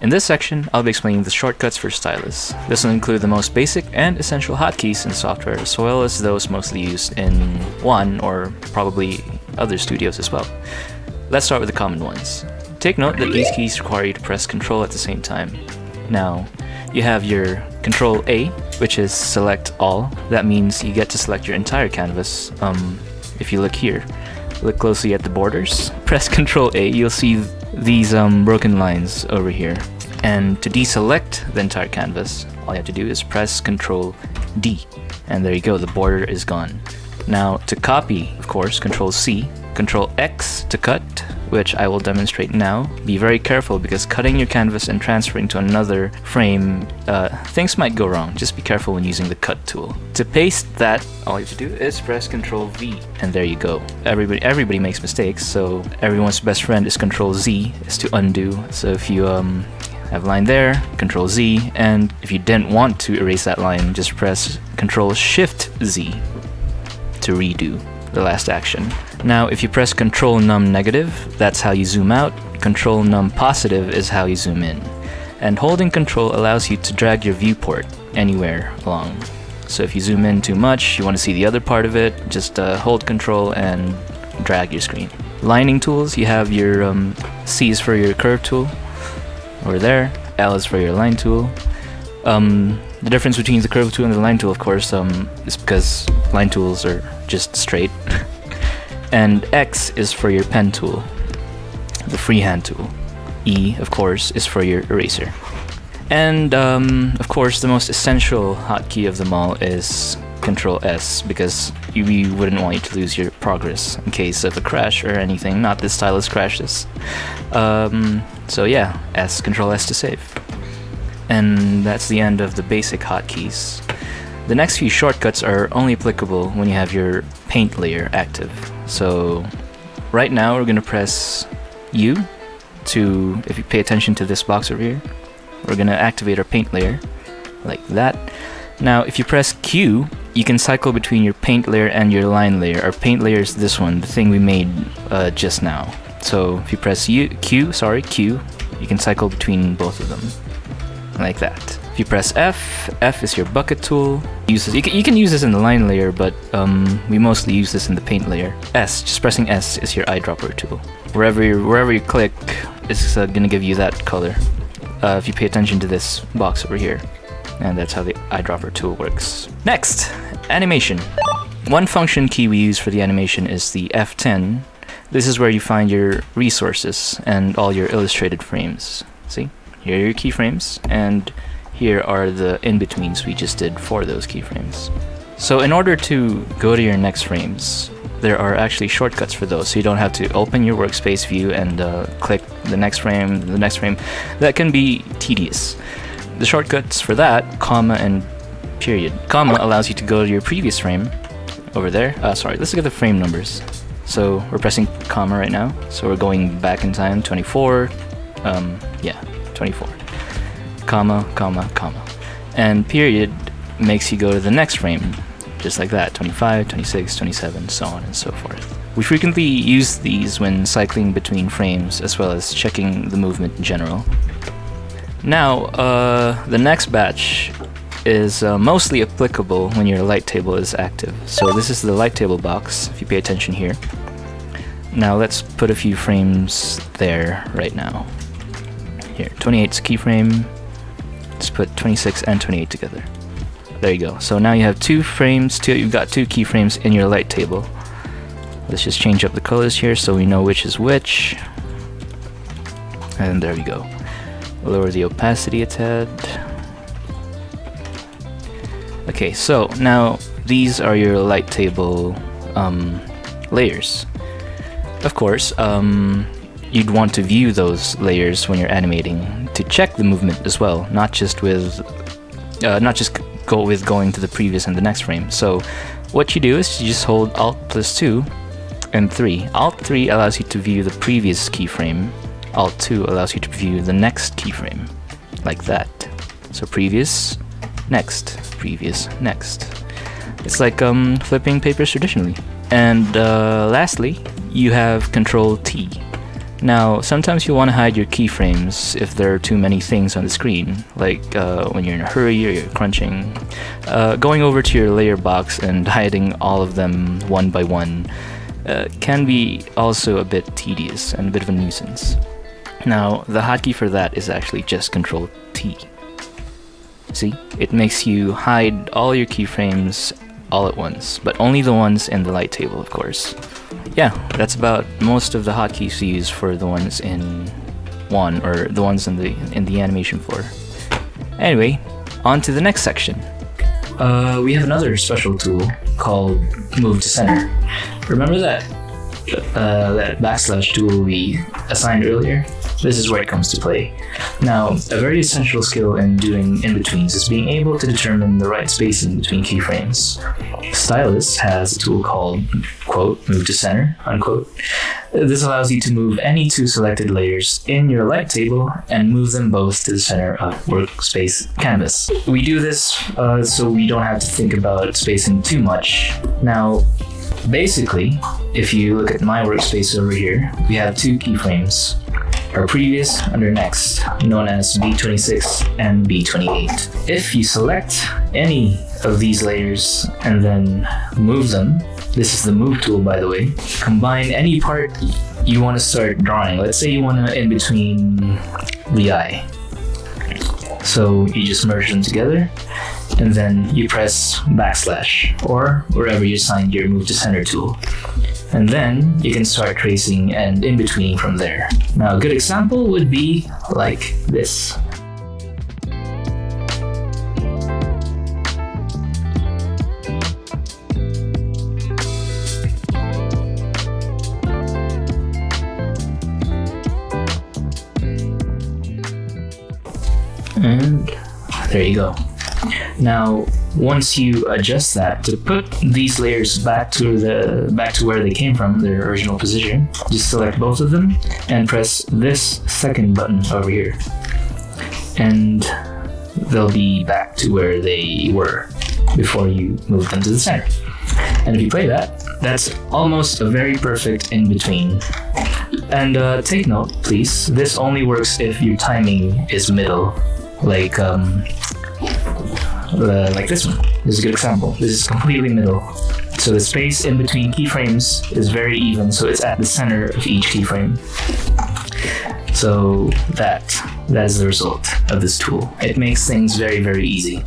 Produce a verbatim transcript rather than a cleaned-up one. In this section, I'll be explaining the shortcuts for stylus. This will include the most basic and essential hotkeys in software, as well as those mostly used in one or probably other studios as well. Let's start with the common ones. Take note that these keys require you to press Control at the same time. Now, you have your Control A, which is select all. That means you get to select your entire canvas. Um, if you look here, look closely at the borders, press Control A, you'll see these um, broken lines over here. And to deselect the entire canvas, all you have to do is press Control D. And there you go, the border is gone. Now to copy, of course, Control C, Control X to cut, which I will demonstrate now. Be very careful because cutting your canvas and transferring to another frame, uh, things might go wrong. Just be careful when using the cut tool. To paste that, all you have to do is press Control V, and there you go. Everybody, everybody makes mistakes, so everyone's best friend is Control Z, is to undo. So if you um, have a line there, Control Z, and if you didn't want to erase that line, just press Control Shift Z to redo the last action. Now if you press Control Num Negative, that's how you zoom out. Control Num Positive is how you zoom in. And holding Control allows you to drag your viewport anywhere along. So if you zoom in too much, you want to see the other part of it, just uh, hold Control and drag your screen. Lining tools, you have your um, C is for your curve tool, over there, L is for your line tool. Um, the difference between the curve tool and the line tool, of course, um, is because line tools are just straight. And X is for your pen tool, the freehand tool. E, of course, is for your eraser. And, um, of course, the most essential hotkey of them all is Control S, because we wouldn't want you to lose your progress in case of a crash or anything, not this stylus crashes. Um, so yeah, S, Control S to save. And that's the end of the basic hotkeys. The next few shortcuts are only applicable when you have your paint layer active. So right now we're going to press U to, if you pay attention to this box over here, we're going to activate our paint layer like that. Now if you press Q, you can cycle between your paint layer and your line layer. Our paint layer is this one, the thing we made uh, just now. So if you press U, Q, sorry, Q, you can cycle between both of them like that. If you press F, F is your bucket tool. Use this. You, can, you can use this in the line layer, but um, we mostly use this in the paint layer. S, just pressing S is your eyedropper tool. Wherever you, wherever you click, it's uh, gonna give you that color. Uh, if you pay attention to this box over here. And that's how the eyedropper tool works. Next, animation. One function key we use for the animation is the F ten. This is where you find your resources and all your illustrated frames. See? Here are your keyframes, and here are the in-betweens we just did for those keyframes. So in order to go to your next frames, there are actually shortcuts for those, so you don't have to open your workspace view and uh, click the next frame, the next frame. That can be tedious. The shortcuts for that, comma and period. Comma allows you to go to your previous frame over there. Uh, sorry, let's look at the frame numbers. So we're pressing comma right now, so we're going back in time, twenty-four, um, yeah. twenty-four, comma, comma, comma. And period makes you go to the next frame, just like that, twenty-five, twenty-six, twenty-seven, so on and so forth. We frequently use these when cycling between frames, as well as checking the movement in general. Now, uh, the next batch is uh, mostly applicable when your light table is active. So this is the light table box, if you pay attention here. Now let's put a few frames there right now. Here, twenty-eight's keyframe. Let's put twenty-six and twenty-eight together. There you go. So now you have two frames, two, you've got two keyframes in your light table. Let's just change up the colors here so we know which is which. And there we go. Lower the opacity a tad. Okay, so now these are your light table um, layers. Of course, um, you'd want to view those layers when you're animating to check the movement as well, not just with, uh, not just go with going to the previous and the next frame. So what you do is you just hold Alt plus two and three. Alt three allows you to view the previous keyframe. Alt two allows you to view the next keyframe, like that. So previous, next, previous, next. It's like um, flipping papers traditionally. And uh, lastly, you have Control T. Now, sometimes you want to hide your keyframes if there are too many things on the screen, like uh, when you're in a hurry or you're crunching. Uh, going over to your layer box and hiding all of them one by one uh, can be also a bit tedious and a bit of a nuisance. Now, the hotkey for that is actually just Control T. See? It makes you hide all your keyframes all at once, but only the ones in the light table, of course. Yeah, that's about most of the hotkeys you use for the ones in one, or the ones in the in the animation floor. Anyway, on to the next section. Uh, we have another special tool called Move to Center. Remember that uh, that backslash tool we assigned earlier? This is where it comes to play. Now, a very essential skill in doing in-betweens is being able to determine the right spacing between keyframes. Stylus has a tool called, quote, move to center, unquote. This allows you to move any two selected layers in your light table and move them both to the center of workspace canvas. We do this uh, so we don't have to think about spacing too much. Now, basically, if you look at my workspace over here, we have two keyframes. Our previous under next, known as B twenty-six and B twenty-eight. If you select any of these layers and then move them, this is the move tool, by the way, combine any part you want to start drawing. Let's say you want to in between the eye. So you just merge them together and then you press backslash or wherever you assigned your move to center tool. And then you can start tracing and in between from there. Now, a good example would be like this. And there you go. Now, once you adjust that to put these layers back to the back to where they came from, their original position, just select both of them and press this second button over here, and they'll be back to where they were before you moved them to the center. And if you play that, that's almost a very perfect in-between. And uh, take note, please, this only works if your timing is middle, like um, Uh, like this one. This is a good example. This is completely middle. So the space in between keyframes is very even, so it's at the center of each keyframe. So that, that is the result of this tool. It makes things very, very easy.